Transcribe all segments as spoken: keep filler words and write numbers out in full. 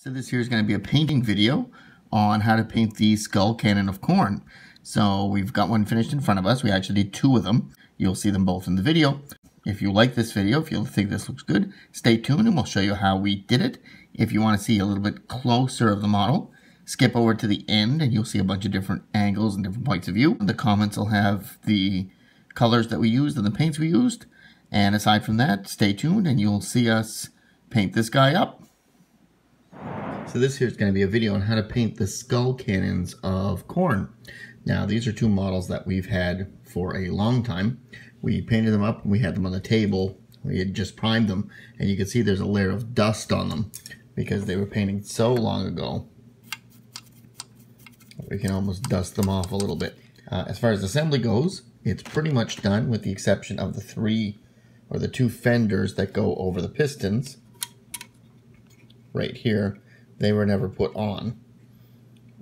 So this here is going to be a painting video on how to paint the Skull Cannon of Khorne. So we've got one finished in front of us. We actually did two of them. You'll see them both in the video. If you like this video, if you think this looks good, stay tuned and we'll show you how we did it. If you want to see a little bit closer of the model, skip over to the end and you'll see a bunch of different angles and different points of view. The comments will have the colors that we used and the paints we used. And aside from that, stay tuned and you'll see us paint this guy up. So this here is going to be a video on how to paint the Skull Cannons of Khorne. Now these are two models that we've had for a long time. We painted them up and we had them on the table. We had just primed them and you can see there's a layer of dust on them because they were painted so long ago. We can almost dust them off a little bit. Uh, as far as assembly goes, it's pretty much done with the exception of the three or the two fenders that go over the pistons right here. They were never put on.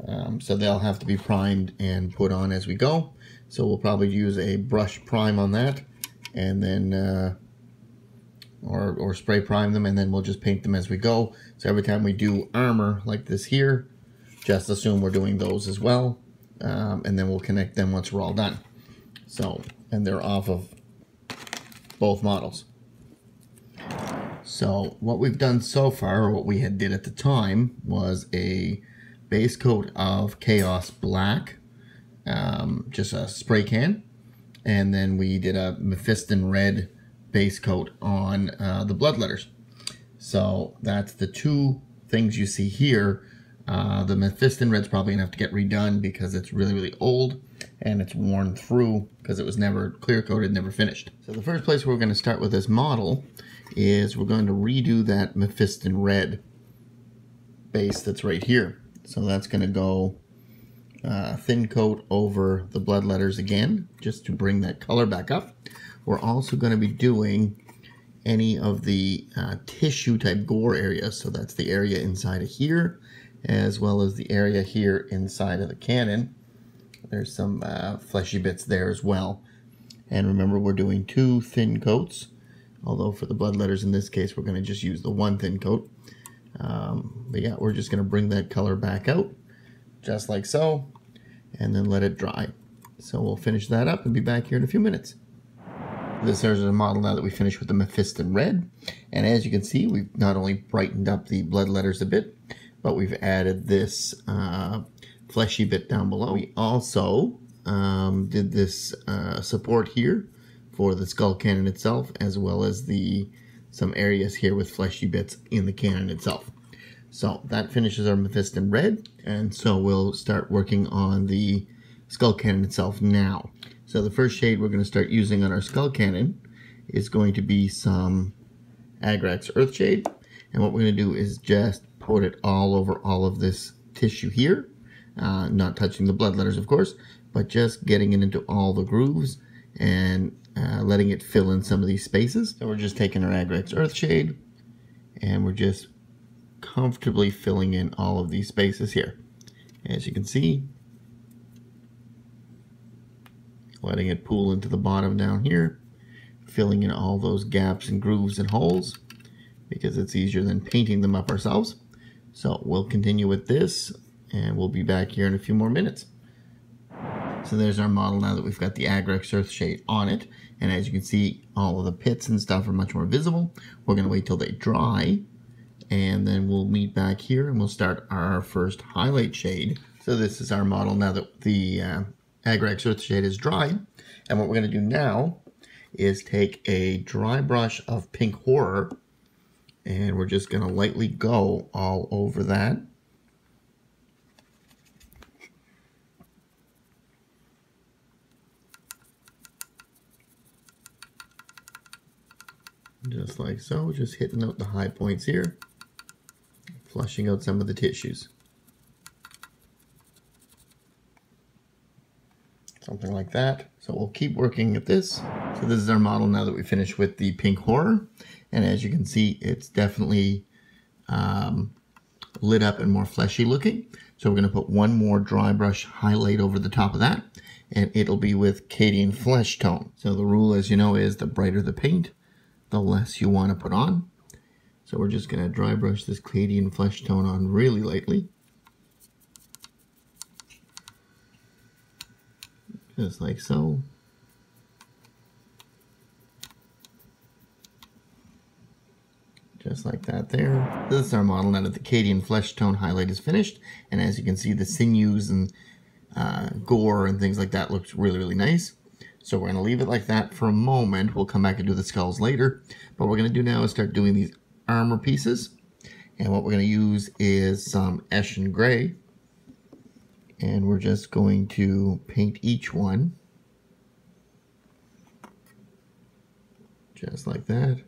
Um, so they'll have to be primed and put on as we go. So we'll probably use a brush prime on that and then uh, or, or spray prime them and then we'll just paint them as we go. So every time we do armor like this here, just assume we're doing those as well. Um, and then we'll connect them once we're all done. So, and they're off of both models. So what we've done so far, or what we had did at the time, was a base coat of Chaos Black, um, just a spray can, and then we did a Mephiston Red base coat on uh, the Bloodletters. So that's the two things you see here. Uh, the Mephiston Red's probably gonna have to get redone because it's really, really old and it's worn through because it was never clear coated, never finished. So the first place we're gonna start with this model is we're going to redo that Mephiston Red base that's right here. So that's gonna go uh, thin coat over the Bloodletters again, just to bring that color back up. We're also gonna be doing any of the uh, tissue type gore areas. So that's the area inside of here, as well as the area here inside of the cannon. There's some uh, fleshy bits there as well. And remember, we're doing two thin coats, although for the Bloodletters in this case, we're gonna just use the one thin coat. Um, but yeah, we're just gonna bring that color back out, just like so, and then let it dry. So we'll finish that up and be back here in a few minutes. This is a model now that we finished with the Mephiston Red. And as you can see, we've not only brightened up the Bloodletters a bit, but we've added this uh, fleshy bit down below. We also um, did this uh, support here for the skull cannon itself, as well as the some areas here with fleshy bits in the cannon itself. So that finishes our Mephiston Red, and so we'll start working on the skull cannon itself now. So the first shade we're going to start using on our skull cannon is going to be some Agrax Earthshade, and what we're going to do is just put it all over all of this tissue here, uh, not touching the Bloodletters of course, but just getting it into all the grooves and uh, letting it fill in some of these spaces. So we're just taking our Agrax Earthshade and we're just comfortably filling in all of these spaces here. As you can see, letting it pool into the bottom down here, filling in all those gaps and grooves and holes because it's easier than painting them up ourselves. So we'll continue with this and we'll be back here in a few more minutes. So there's our model now that we've got the Agrax Earthshade on it. And as you can see, all of the pits and stuff are much more visible. We're gonna wait till they dry and then we'll meet back here and we'll start our first highlight shade. So this is our model now that the uh, Agrax Earthshade is dry. And what we're gonna do now is take a dry brush of Pink Horror and we're just gonna lightly go all over that. Just like so, just hitting out the high points here, flushing out some of the tissues. Something like that. So we'll keep working at this. So this is our model now that we finished with the Pink Horror. And as you can see, it's definitely um, lit up and more fleshy looking. So we're gonna put one more dry brush highlight over the top of that, and it'll be with Cadian Fleshtone. So the rule, as you know, is the brighter the paint, the less you wanna put on. So we're just going to dry brush this Cadian Fleshtone on really lightly. Just like so. Just like that there. This is our model now that the Cadian Fleshtone highlight is finished. And as you can see, the sinews and uh, gore and things like that looks really, really nice. So we're going to leave it like that for a moment. We'll come back and do the skulls later. But what we're going to do now is start doing these armor pieces. And what we're going to use is some Eshen Grey. And we're just going to paint each one. Just like that.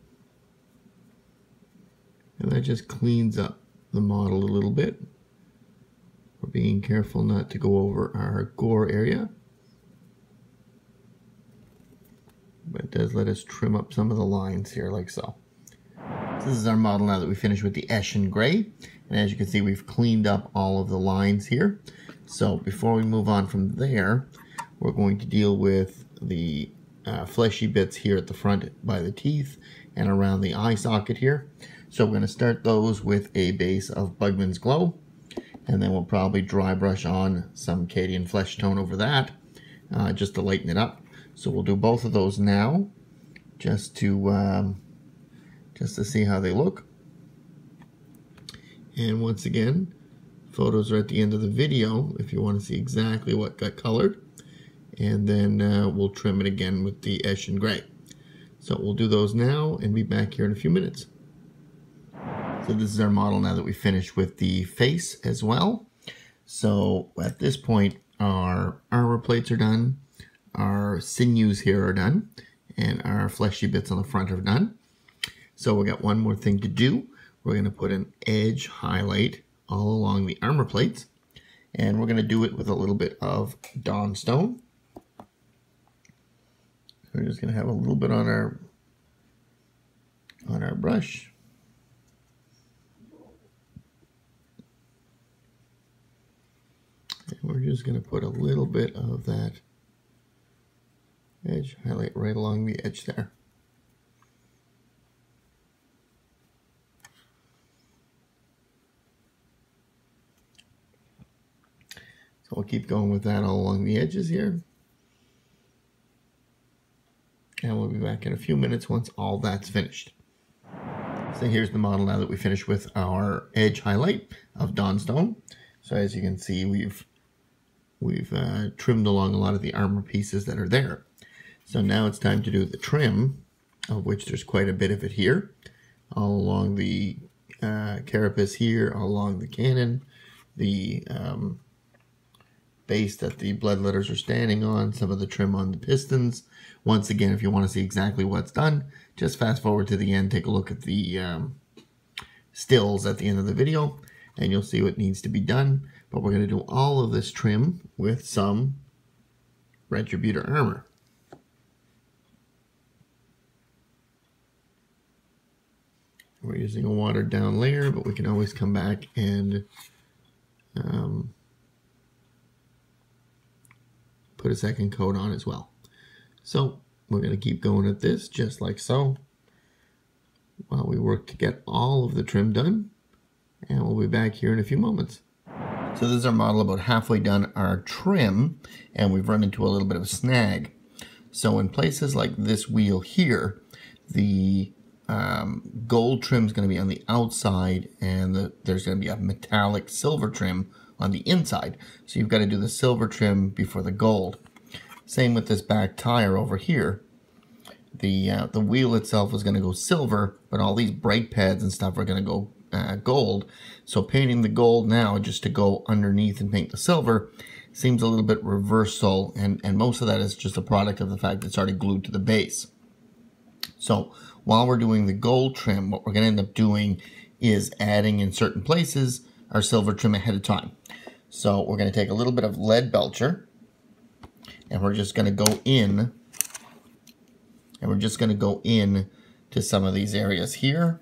And that just cleans up the model a little bit. We're being careful not to go over our gore area. But it does let us trim up some of the lines here like so. So this is our model now that we finished with the Eshen Grey. And as you can see, we've cleaned up all of the lines here. So before we move on from there, we're going to deal with the uh, fleshy bits here at the front by the teeth and around the eye socket here. So we're going to start those with a base of Bugman's Glow, and then we'll probably dry brush on some Cadian Fleshtone over that uh, just to lighten it up. So we'll do both of those now just to um, just to see how they look. And once again, photos are at the end of the video if you want to see exactly what got colored. And then uh, we'll trim it again with the Eshen Grey. So we'll do those now and be back here in a few minutes. So this is our model now that we finished with the face as well. So at this point, our armor plates are done, our sinews here are done, and our fleshy bits on the front are done. So we got one more thing to do. We're going to put an edge highlight all along the armor plates, and we're going to do it with a little bit of Dawnstone. We're just going to have a little bit on our on our brush. And we're just going to put a little bit of that edge highlight right along the edge there. So we'll keep going with that all along the edges here. And we'll be back in a few minutes once all that's finished. So here's the model now that we finished with our edge highlight of Dawnstone. So as you can see, we've We've uh, trimmed along a lot of the armor pieces that are there. So now it's time to do the trim, of which there's quite a bit of it here. All along the uh, carapace here, all along the cannon, the um, base that the Bloodletters are standing on, some of the trim on the pistons. Once again, if you want to see exactly what's done, just fast forward to the end, take a look at the um, stills at the end of the video, and you'll see what needs to be done. But we're going to do all of this trim with some Retributor Armour. We're using a watered down layer, but we can always come back and um, put a second coat on as well. So we're going to keep going at this just like so while we work to get all of the trim done. And we'll be back here in a few moments. So this is our model about halfway done our trim, and we've run into a little bit of a snag. So in places like this wheel here, the um, gold trim is going to be on the outside, and the, there's going to be a metallic silver trim on the inside. So you've got to do the silver trim before the gold. Same with this back tire over here. The, uh, the wheel itself is going to go silver, but all these brake pads and stuff are going to go Uh, gold. So painting the gold now just to go underneath and paint the silver seems a little bit reversal, and, and most of that is just a product of the fact that it's already glued to the base. So while we're doing the gold trim, what we're going to end up doing is adding in certain places our silver trim ahead of time. So we're going to take a little bit of Leadbelcher, and we're just going to go in and we're just going to go in to some of these areas here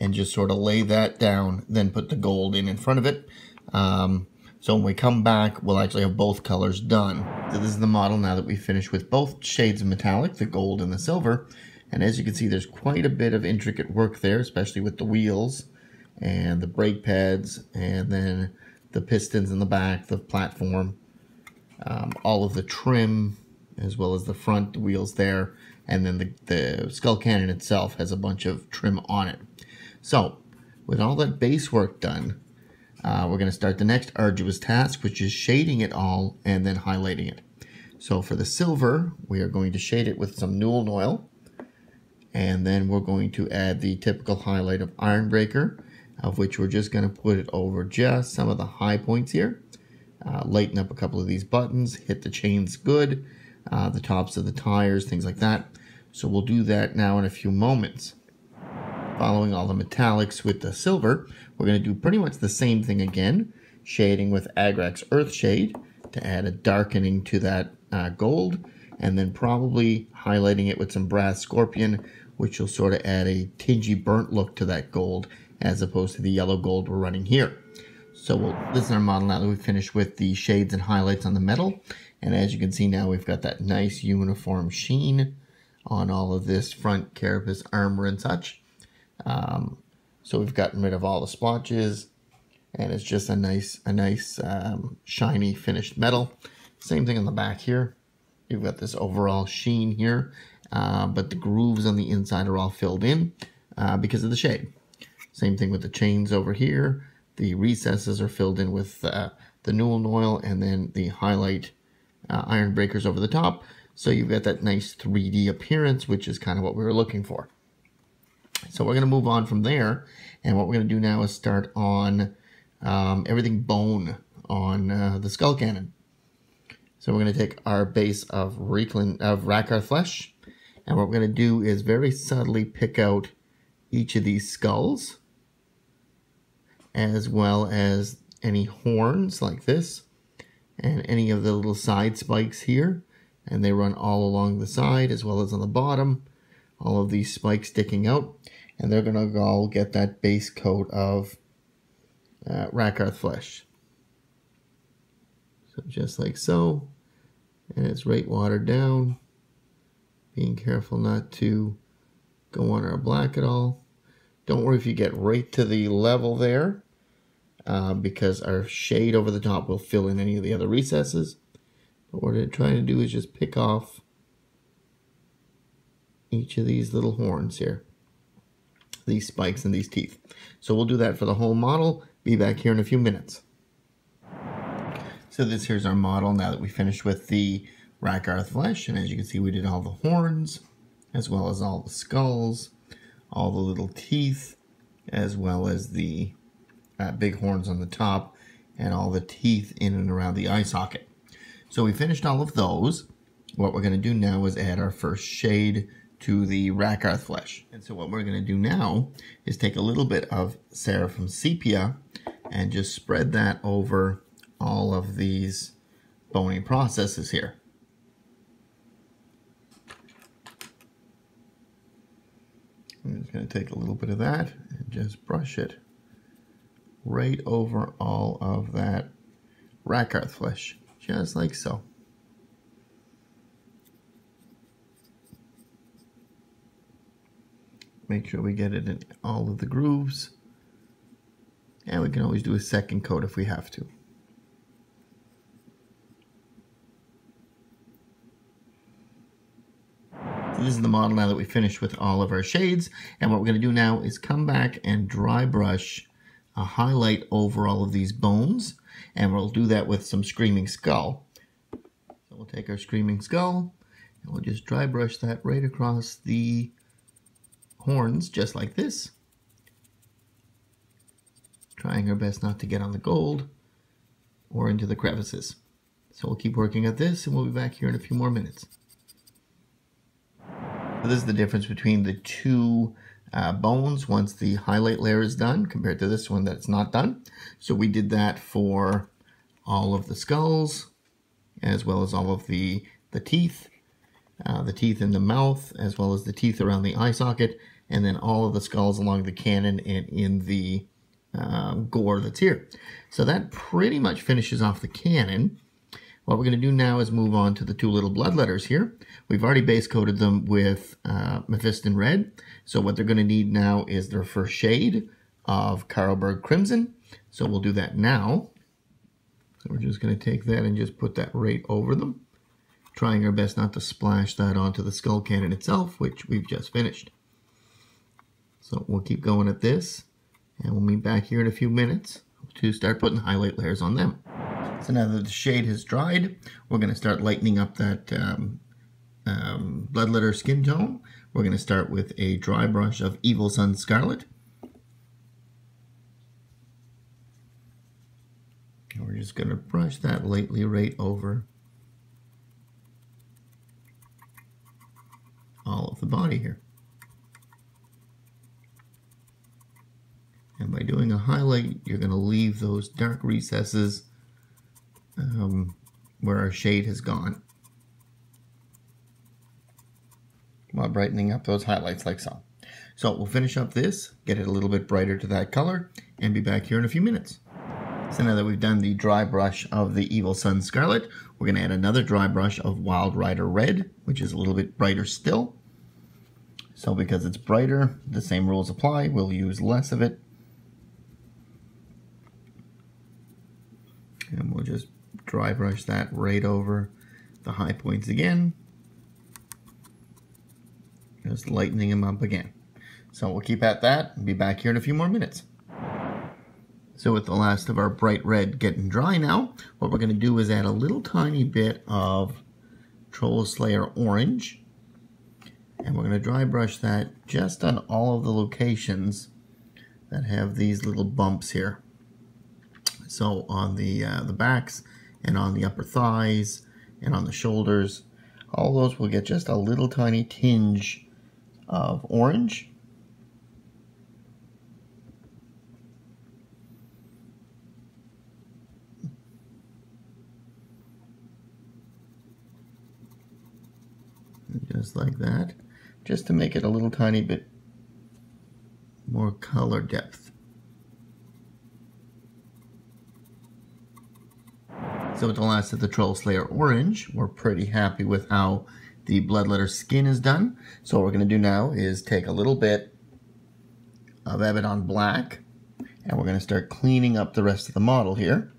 and just sort of lay that down, then put the gold in in front of it. Um, so when we come back, we'll actually have both colors done. So this is the model now that we finished with both shades of metallic, the gold and the silver. And as you can see, there's quite a bit of intricate work there, especially with the wheels and the brake pads, and then the pistons in the back, the platform, um, all of the trim, as well as the front wheels there. And then the, the Skull Cannon itself has a bunch of trim on it. So with all that base work done, uh, we're going to start the next arduous task, which is shading it all and then highlighting it. So for the silver, we are going to shade it with some Nuln Oil. And then we're going to add the typical highlight of Iron Breaker, of which we're just going to put it over just some of the high points here. Uh, lighten up a couple of these buttons, hit the chains good, uh, the tops of the tires, things like that. So we'll do that now in a few moments. Following all the metallics with the silver, we're going to do pretty much the same thing again, shading with Agrax Earthshade to add a darkening to that uh, gold, and then probably highlighting it with some Brass Scorpion, which will sort of add a tingy burnt look to that gold, as opposed to the yellow gold we're running here. So we'll, this is our model now that we've finished with the shades and highlights on the metal. And as you can see now, we've got that nice uniform sheen on all of this front carapace armor and such. Um, so we've gotten rid of all the splotches, and it's just a nice, a nice um, shiny finished metal. Same thing on the back here. You've got this overall sheen here, uh, but the grooves on the inside are all filled in uh, because of the shade. Same thing with the chains over here. The recesses are filled in with uh, the Nuln Oil, and then the highlight uh, Iron Breakers over the top. So you've got that nice three D appearance, which is kind of what we were looking for. So we're going to move on from there. And what we're going to do now is start on um, everything bone on uh, the Skull Cannon. So we're going to take our base of, Reclan, of Rakarth Flesh. And what we're going to do is very subtly pick out each of these skulls, as well as any horns like this, and any of the little side spikes here, and they run all along the side as well as on the bottom, all of these spikes sticking out, and they're gonna all get that base coat of uh, Rakarth Flesh. So just like so, and it's right watered down, being careful not to go on our black at all. Don't worry if you get right to the level there, uh, because our shade over the top will fill in any of the other recesses. But what we're trying to do is just pick off each of these little horns here, these spikes and these teeth. So we'll do that for the whole model. Be back here in a few minutes. So this here's our model now that we finished with the Rakarth Flesh. And as you can see, we did all the horns, as well as all the skulls, all the little teeth, as well as the uh, big horns on the top, and all the teeth in and around the eye socket. So we finished all of those. What we're going to do now is add our first shade to the Rakarth Flesh. And so what we're going to do now is take a little bit of Seraphim Sepia and just spread that over all of these bony processes here. I'm just going to take a little bit of that and just brush it right over all of that Rakarth Flesh, just like so. Make sure we get it in all of the grooves, and we can always do a second coat if we have to. This is the model now that we finished with all of our shades, and what we're going to do now is come back and dry brush a highlight over all of these bones, and we'll do that with some Screaming Skull. So we'll take our Screaming Skull and we'll just dry brush that right across the horns, just like this, trying our best not to get on the gold or into the crevices. So we'll keep working at this, and we'll be back here in a few more minutes. So this is the difference between the two uh, bones once the highlight layer is done compared to this one that's not done. So we did that for all of the skulls, as well as all of the, the teeth, uh, the teeth in the mouth, as well as the teeth around the eye socket, and then all of the skulls along the cannon and in the uh, gore that's here. So that pretty much finishes off the cannon. What we're going to do now is move on to the two little Bloodletters here. We've already base coated them with uh, Mephiston Red. So what they're going to need now is their first shade of Carroberg Crimson. So we'll do that now. So we're just going to take that and just put that right over them. Trying our best not to splash that onto the Skull Cannon itself, which we've just finished. So we'll keep going at this. And we'll meet back here in a few minutes to start putting highlight layers on them. So now that the shade has dried, we're going to start lightening up that um, um, Bloodletter skin tone. We're going to start with a dry brush of Evil Sunz Scarlet. And we're just going to brush that lightly right over all of the body here. And by doing a highlight, you're going to leave those dark recesses Um, where our shade has gone, while brightening up those highlights like so. So we'll finish up this, get it a little bit brighter to that color, and be back here in a few minutes. So now that we've done the dry brush of the Evil Sunz Scarlet, we're going to add another dry brush of Wild Rider Red, which is a little bit brighter still. So because it's brighter, the same rules apply. We'll use less of it. And we'll just dry brush that right over the high points again, just lightening them up again. So we'll keep at that and be back here in a few more minutes. So with the last of our bright red getting dry now, what we're going to do is add a little tiny bit of Troll Slayer Orange, and we're going to dry brush that just on all of the locations that have these little bumps here. So on the uh, the backs, and on the upper thighs, and on the shoulders, all those will get just a little tiny tinge of orange. Just like that, just to make it a little tiny bit more color depth. So with the last of the Troll Slayer Orange, we're pretty happy with how the Bloodletter skin is done. So what we're going to do now is take a little bit of Abaddon Black, and we're going to start cleaning up the rest of the model here.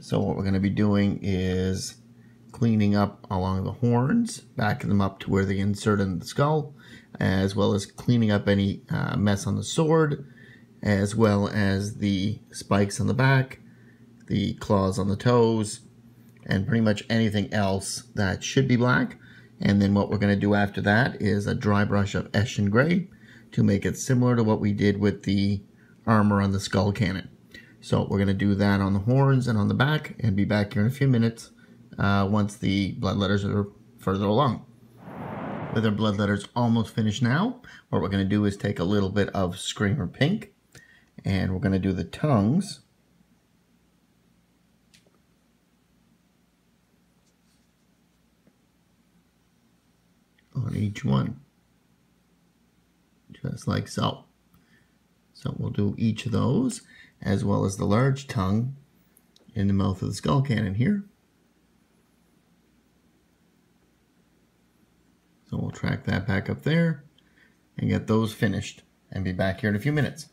So what we're going to be doing is cleaning up along the horns, backing them up to where they insert in the skull, as well as cleaning up any uh, mess on the sword, as well as the spikes on the back, the claws on the toes, and pretty much anything else that should be black. And then what we're going to do after that is a dry brush of Eshen Grey to make it similar to what we did with the armor on the Skull Cannon. So we're going to do that on the horns and on the back, and be back here in a few minutes uh, once the Bloodletters are further along. With our Bloodletters almost finished now, what we're going to do is take a little bit of Screamer Pink, and we're going to do the tongues. On each one, just like so. So we'll do each of those, as well as the large tongue in the mouth of the Skull Cannon here. So we'll track that back up there and get those finished, and be back here in a few minutes.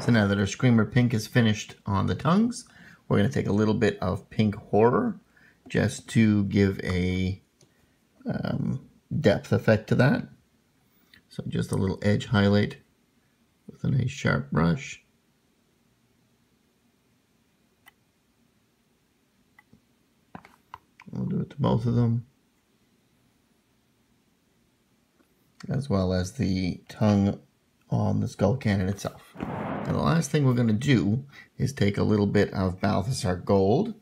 So now that our Screamer Pink is finished on the tongues, we're going to take a little bit of Pink Horror just to give a um, depth effect to that. So just a little edge highlight with a nice sharp brush. We'll do it to both of them, as well as the tongue on the Skull Cannon itself. And the last thing we're going to do is take a little bit of Balthasar Gold,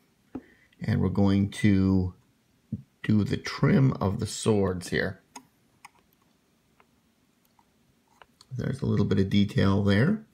and we're going to do the trim of the swords here. There's a little bit of detail there.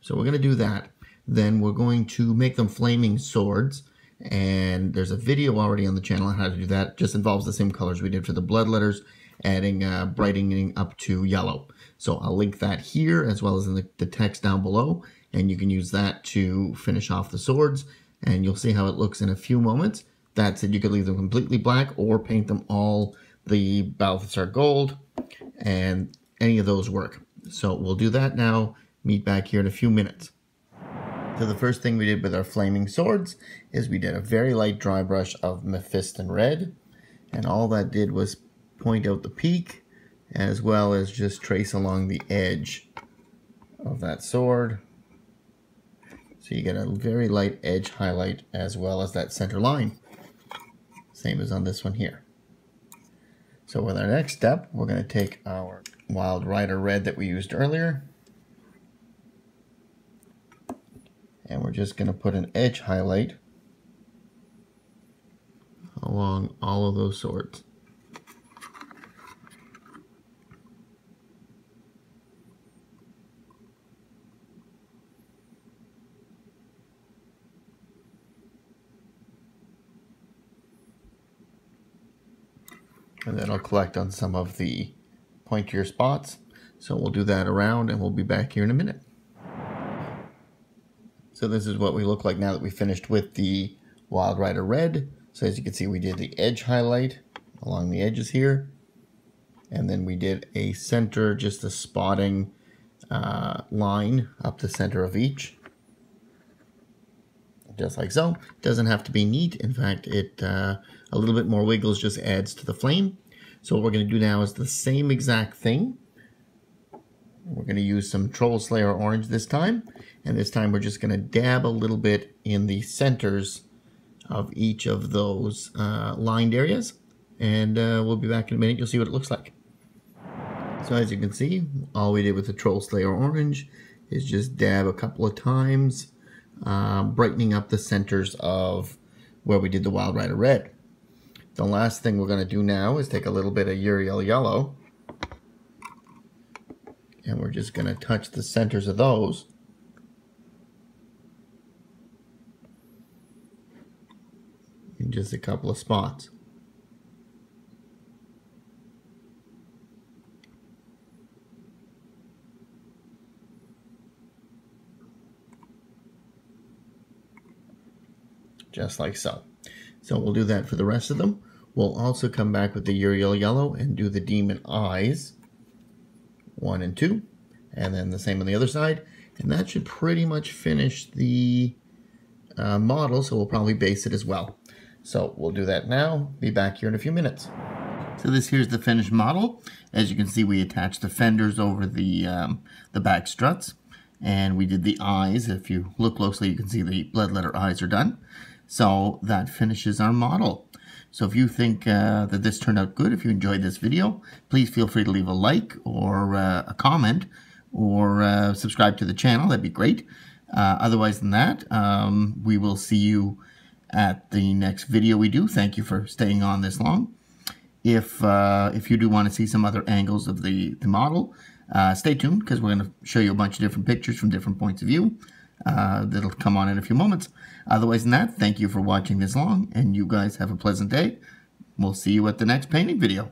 So we're gonna do that. Then we're going to make them flaming swords. And there's a video already on the channel on how to do that. It just involves the same colors we did for the Bloodletters, adding, uh, brightening up to yellow. So I'll link that here, as well as in the, the text down below. And you can use that to finish off the swords. And you'll see how it looks in a few moments. That said, you could leave them completely black or paint them all the Balthasar Gold, and any of those work. So we'll do that now. Meet back here in a few minutes. So the first thing we did with our flaming swords is we did a very light dry brush of Mephiston Red, and all that did was point out the peak as well as just trace along the edge of that sword. So you get a very light edge highlight as well as that center line. Same as on this one here. So with our next step, we're going to take our Wild Rider Red that we used earlier, and we're just going to put an edge highlight along all of those swords. And that'll collect on some of the pointier spots. So we'll do that around and we'll be back here in a minute. So this is what we look like now that we finished with the Wild Rider Red. So as you can see, we did the edge highlight along the edges here. And then we did a center, just a spotting uh, line up the center of each. Just like so. It doesn't have to be neat. In fact, it uh, a little bit more wiggles just adds to the flame. So what we're going to do now is the same exact thing. We're going to use some Troll Slayer Orange this time. And this time we're just going to dab a little bit in the centers of each of those uh, lined areas. And uh, we'll be back in a minute. You'll see what it looks like. So as you can see, all we did with the Troll Slayer Orange is just dab a couple of times, Um, brightening up the centers of where we did the Wild Rider Red. The last thing we're going to do now is take a little bit of Yriel Yellow, and we're just going to touch the centers of those. In just a couple of spots. Just like so. So we'll do that for the rest of them. We'll also come back with the Yriel Yellow and do the Demon Eyes, one and two, and then the same on the other side. And that should pretty much finish the uh, model, so we'll probably base it as well. So we'll do that now, be back here in a few minutes. So this here's the finished model. As you can see, we attached the fenders over the, um, the back struts, and we did the eyes. If you look closely, you can see the Bloodletter eyes are done. So that finishes our model. So if you think uh, that this turned out good, if you enjoyed this video, please feel free to leave a like or uh, a comment or uh, subscribe to the channel. That'd be great. Uh, otherwise than that, um, we will see you at the next video we do. Thank you for staying on this long. If, uh, if you do want to see some other angles of the, the model, uh, stay tuned because we're going to show you a bunch of different pictures from different points of view. Uh, that'll come on in a few moments. Otherwise than that, thank you for watching this long, and you guys have a pleasant day. We'll see you at the next painting video.